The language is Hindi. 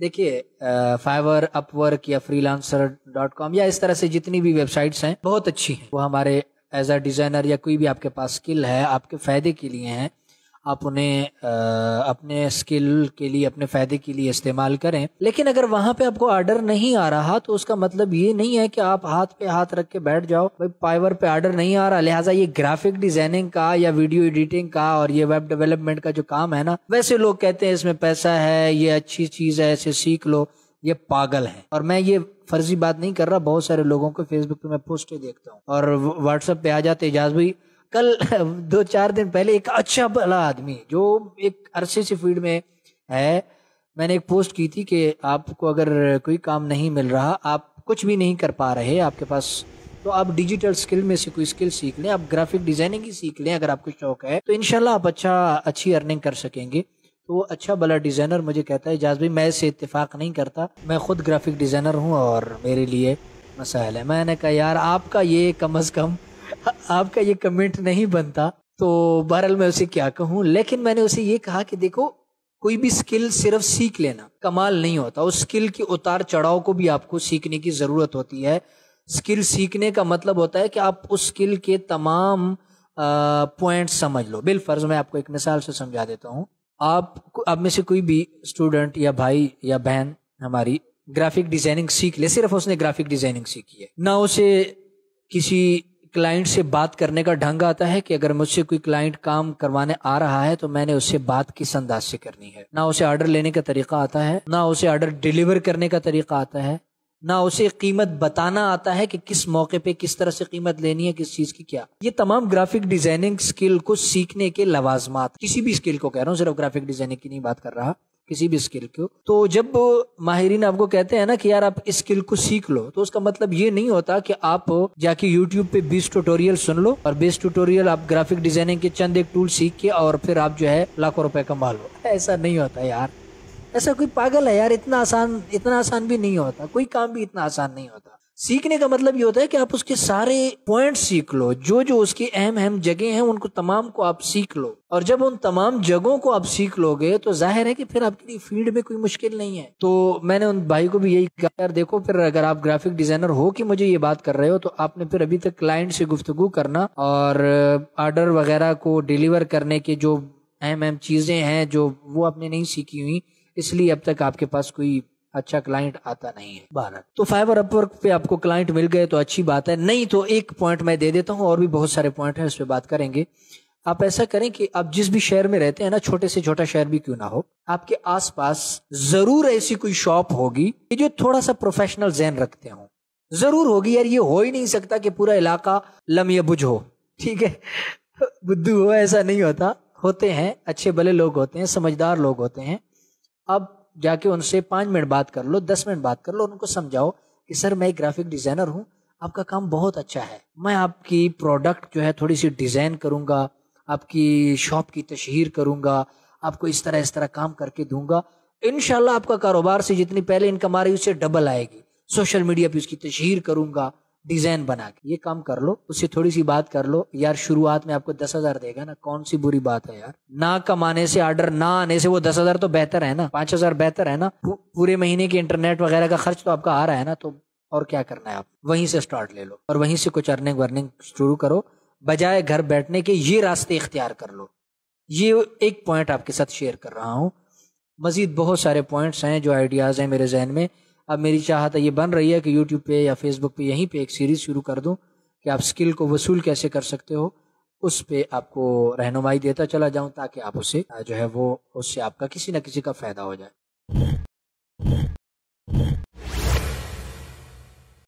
देखिए फाइवर, अपवर्क या freelancer.com या इस तरह से जितनी भी वेबसाइट्स हैं बहुत अच्छी हैं। वो हमारे एज अ डिज़ाइनर या कोई भी आपके पास स्किल है आपके फ़ायदे के लिए हैं, आप उन्हें अपने स्किल के लिए अपने फ़ायदे के लिए इस्तेमाल करें। लेकिन अगर वहाँ पे आपको आर्डर नहीं आ रहा तो उसका मतलब ये नहीं है कि आप हाथ पे हाथ रख के बैठ जाओ, भाई फाइवर पे आर्डर नहीं आ रहा लिहाजा ये ग्राफिक डिज़ाइनिंग का या वीडियो एडिटिंग का और ये वेब डेवलपमेंट का जो काम है ना, वैसे लोग कहते हैं इसमें पैसा है, ये अच्छी चीज़ है, इसे सीख लो, ये पागल है। और मैं ये फर्जी बात नहीं कर रहा, बहुत सारे लोगों को फेसबुक पे मैं पोस्ट देखता हूँ और व्हाट्सएप पे आ जाते एजाज भाई। कल 2-4 दिन पहले एक अच्छा भला आदमी जो एक अरसे से फील्ड में है, मैंने एक पोस्ट की थी कि आपको अगर कोई काम नहीं मिल रहा, आप कुछ भी नहीं कर पा रहे आपके पास, तो आप डिजिटल स्किल में से कोई स्किल सीख लें, आप ग्राफिक डिज़ाइनिंग ही सीख लें अगर आपको शौक है, तो इंशाल्लाह आप अच्छी अर्निंग कर सकेंगे। तो वो अच्छा भला डिज़ाइनर मुझे कहता है एजाज भाई मैं इससे इत्तेफाक नहीं करता, मैं खुद ग्राफिक डिज़ाइनर हूँ और मेरे लिए मसाइल है। मैंने कहा यार आपका ये कम अज़ कम आपका ये कमेंट नहीं बनता, तो बहरहाल मैं उसे क्या कहूँ। लेकिन मैंने उसे ये कहा कि देखो कोई भी स्किल सिर्फ सीख लेना कमाल नहीं होता, उस स्किल की उतार चढ़ाव को भी आपको सीखने की ज़रूरत होती है। स्किल सीखने का मतलब होता है कि आप उस स्किल के तमाम पॉइंट समझ लो। बिलफर्ज मैं आपको एक मिसाल से समझा देता हूँ। आप में से कोई भी स्टूडेंट या भाई या बहन हमारी ग्राफिक डिज़ाइनिंग सीख ले, सिर्फ उसने ग्राफिक डिज़ाइनिंग सीखी है ना, उसे किसी क्लाइंट से बात करने का ढंग आता है कि अगर मुझसे कोई क्लाइंट काम करवाने आ रहा है तो मैंने उससे बात किस अंदाज से करनी है, ना उसे ऑर्डर लेने का तरीका आता है, ना उसे ऑर्डर डिलीवर करने का तरीका आता है, ना उसे कीमत बताना आता है कि किस मौके पे किस तरह से कीमत लेनी है, किस चीज़ की क्या। ये तमाम ग्राफिक डिज़ाइनिंग स्किल को सीखने के लवाजमात, किसी भी स्किल को कह रहा हूँ, सिर्फ ग्राफिक डिज़ाइनिंग की नहीं बात कर रहा, किसी भी स्किल को। तो जब माहिरीन आपको कहते हैं ना कि यार आप इस स्किल को सीख लो, तो उसका मतलब ये नहीं होता कि आप जाके यूट्यूब पे 20 ट्यूटोरियल सुन लो और 20 ट्यूटोरियल आप ग्राफिक डिज़ाइनिंग के चंद एक टूल सीख के और फिर आप जो है लाखों रुपए कमा लो। ऐसा नहीं होता यार, ऐसा कोई पागल है यार, इतना आसान भी नहीं होता, कोई काम भी इतना आसान नहीं होता। सीखने का मतलब ये होता है कि आप उसके सारे पॉइंट सीख लो, जो जो उसकी अहम जगह हैं उनको तमाम को आप सीख लो, और जब उन तमाम जगहों को आप सीख लोगे तो जाहिर है कि फिर आपके लिए फील्ड में कोई मुश्किल नहीं है। तो मैंने उन भाई को भी यही कहा यार देखो फिर अगर आप ग्राफिक डिजाइनर हो कि मुझे ये बात कर रहे हो, तो आपने फिर अभी तक क्लाइंट से गुफ्तगू करना और ऑर्डर वगैरह को डिलीवर करने के जो अहम चीज़ें हैं जो वो आपने नहीं सीखी हुई, इसलिए अब तक आपके पास कोई अच्छा क्लाइंट आता नहीं है भारत। तो फाइवर अपवर्क पे आपको क्लाइंट मिल गए तो अच्छी बात है, नहीं तो एक पॉइंट मैं दे देता हूँ और भी बहुत सारे पॉइंट हैं उस पर बात करेंगे। आप ऐसा करें कि आप जिस भी शहर में रहते हैं ना, छोटे से छोटा शहर भी क्यों ना हो, आपके आसपास जरूर ऐसी कोई शॉप होगी जो थोड़ा सा प्रोफेशनल जैन रखते हों, जरूर होगी यार। ये हो ही नहीं सकता कि पूरा इलाका लमयबुज हो, ठीक है, बुद्धू हो, ऐसा नहीं होता। होते हैं अच्छे भले लोग, होते हैं समझदार लोग होते हैं। अब जाके उनसे 5 मिनट बात कर लो, 10 मिनट बात कर लो, उनको समझाओ कि सर मैं एक ग्राफिक डिज़ाइनर हूँ, आपका काम बहुत अच्छा है, मैं आपकी प्रोडक्ट जो है थोड़ी सी डिज़ाइन करूँगा, आपकी शॉप की तशहीर करूँगा, आपको इस तरह काम करके दूंगा, इंशाल्लाह आपका कारोबार से जितनी पहले इनकम आ रही उससे डबल आएगी, सोशल मीडिया पर उसकी तशहीर करूँगा, डिज़ाइन बना के, ये काम कर लो, उससे थोड़ी सी बात कर लो। यार शुरुआत में आपको 10,000 देगा ना, कौन सी बुरी बात है यार, ना कमाने से ऑर्डर ना आने से वो 10,000 तो बेहतर है ना, 5,000 बेहतर है ना, पूरे महीने के इंटरनेट वगैरह का खर्च तो आपका आ रहा है ना, तो और क्या करना है, आप वहीं से स्टार्ट ले लो और वहीं से कुछ अर्निंग वर्निंग शुरू करो, बजाय घर बैठने के ये रास्ते इख्तियार कर लो। ये एक पॉइंट आपके साथ शेयर कर रहा हूँ, मजीद बहुत सारे पॉइंट्स हैं जो आइडियाज़ हैं मेरे जहन में। अब मेरी चाहत ये बन रही है कि YouTube पे या Facebook पे यहीं पे एक सीरीज़ शुरू कर दूं कि आप स्किल को वसूल कैसे कर सकते हो, उस पे आपको रहनुमाई देता चला जाऊं ताकि आप उसे जो है वो उससे आपका किसी ना किसी का फ़ायदा हो जाए।